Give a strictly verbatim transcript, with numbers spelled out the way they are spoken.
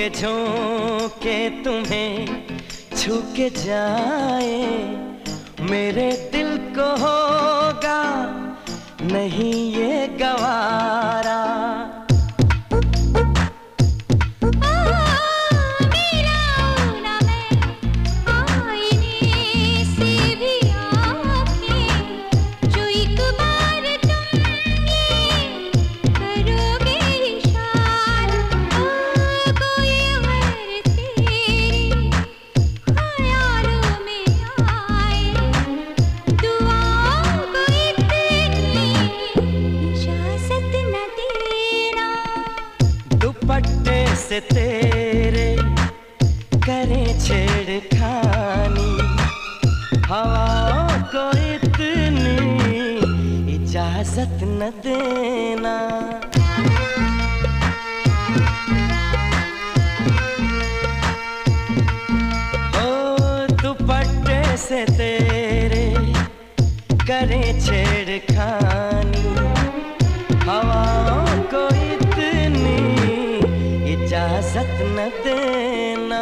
के झोंके तुम्हें छू के जाए, मेरे दिल को होगा नहीं ये गवारा। दुपट्टे से तेरे करे छेड़खानी, हवाओं को इतनी इजाजत न देना। ओ दुपट्टे से तेरे करे छेड़खानी, हवाओं को इजाजत न देना।